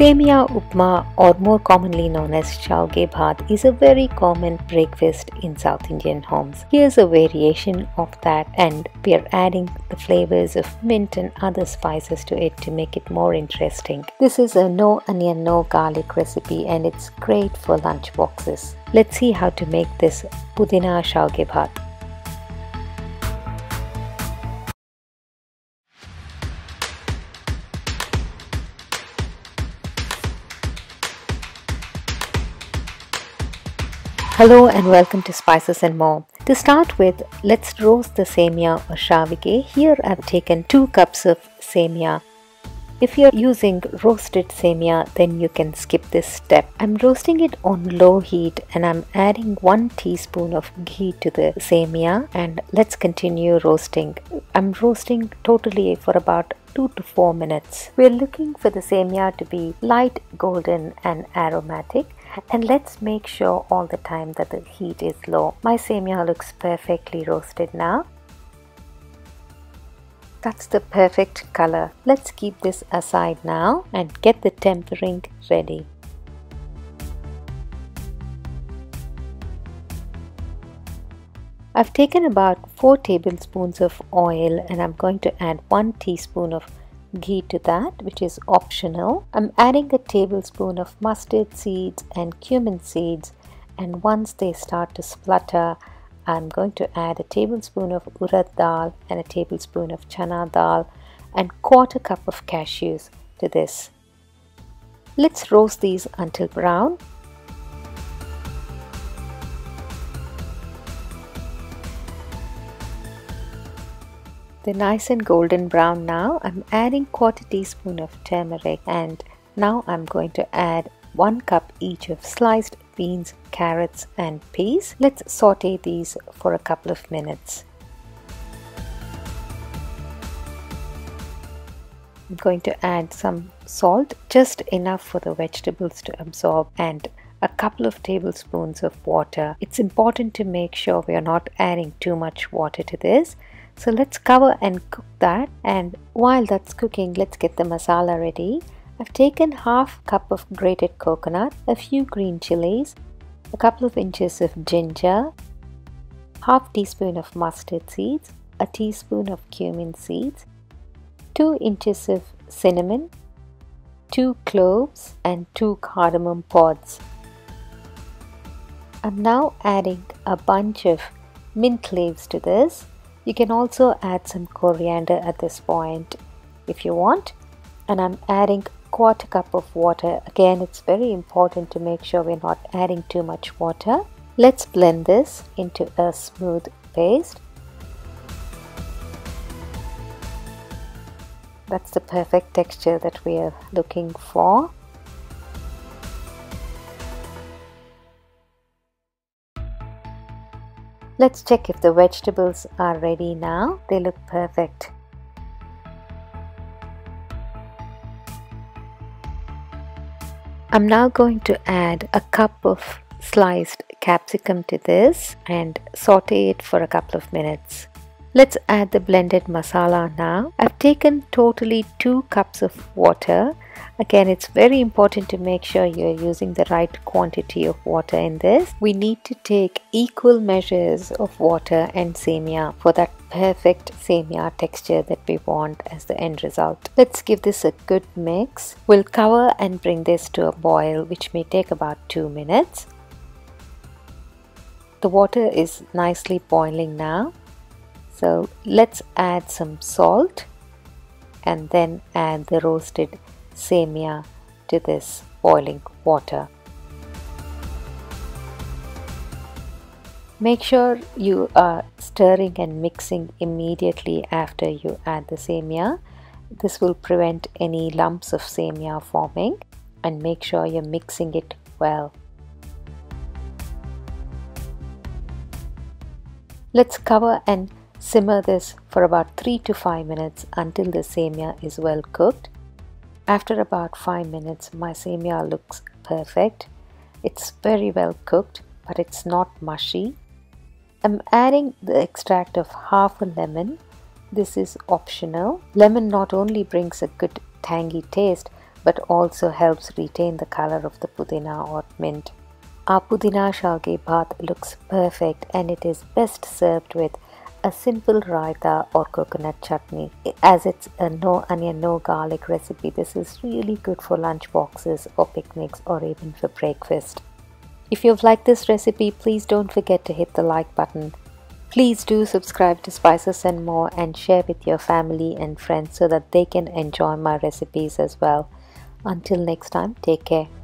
Semiya upma, or more commonly known as shavige bhath, is a very common breakfast in South Indian homes. Here's a variation of that, and we are adding the flavors of mint and other spices to it to make it more interesting. This is a no onion, no garlic recipe, and it's great for lunch boxes. Let's see how to make this pudina shavige bhath. Hello and welcome to Spices and More. To start with, let's roast the semiya or shavige. Here I've taken 2 cups of semiya. If you're using roasted semiya, then you can skip this step. I'm roasting it on low heat and I'm adding 1 teaspoon of ghee to the semiya, and let's continue roasting. I'm roasting totally for about 2 to 4 minutes. We're looking for the semiya to be light golden and aromatic. And let's make sure all the time that the heat is low. My semiya looks perfectly roasted now. That's the perfect color. Let's keep this aside now and get the tempering ready. I've taken about 4 tablespoons of oil and I'm going to add 1 teaspoon of ghee to that, which is optional. I'm adding a tablespoon of mustard seeds and cumin seeds, and once they start to splutter, I'm going to add a tablespoon of urad dal and a tablespoon of chana dal and 1/4 cup of cashews to this. Let's roast these until brown. They're nice and golden brown now. I'm adding 1/4 teaspoon of turmeric, and now I'm going to add 1 cup each of sliced beans, carrots and peas. Let's saute these for a couple of minutes. I'm going to add some salt, just enough for the vegetables to absorb, and a couple of tablespoons of water. It's important to make sure we are not adding too much water to this. So let's cover and cook that, and while that's cooking, let's get the masala ready. I've taken 1/2 cup of grated coconut, a few green chilies, a couple of inches of ginger, 1/2 teaspoon of mustard seeds, a teaspoon of cumin seeds, 2 inches of cinnamon, 2 cloves and 2 cardamom pods. I'm now adding a bunch of mint leaves to this. You can also add some coriander at this point if you want, and I'm adding 1/4 cup of water. Again, it's very important to make sure we're not adding too much water. Let's blend this into a smooth paste. That's the perfect texture that we are looking for. Let's check if the vegetables are ready now. They look perfect. I'm now going to add 1 cup of sliced capsicum to this and saute it for a couple of minutes. Let's add the blended masala now. I've taken totally 2 cups of water. Again, it's very important to make sure you're using the right quantity of water in this. We need to take equal measures of water and semiya for that perfect semiya texture that we want as the end result. Let's give this a good mix. We'll cover and bring this to a boil, which may take about 2 minutes. The water is nicely boiling now. So let's add some salt and then add the roasted semiya to this boiling water. Make sure you are stirring and mixing immediately after you add the semiya. This will prevent any lumps of semiya forming, and make sure you're mixing it well. Let's cover and simmer this for about 3 to 5 minutes until the semiya is well cooked. After about 5 minutes, my semiya looks perfect. It's very well cooked, but it's not mushy. I'm adding the extract of 1/2 lemon. This is optional. Lemon not only brings a good tangy taste, but also helps retain the color of the pudina or mint. Our pudina shavige bhath looks perfect and it is best served with a simple raita or coconut chutney. As it's a no onion, no garlic recipe, this is really good for lunch boxes or picnics or even for breakfast. If you've liked this recipe, please don't forget to hit the like button. Please do subscribe to Spices and More and share with your family and friends so that they can enjoy my recipes as well. Until next time, take care.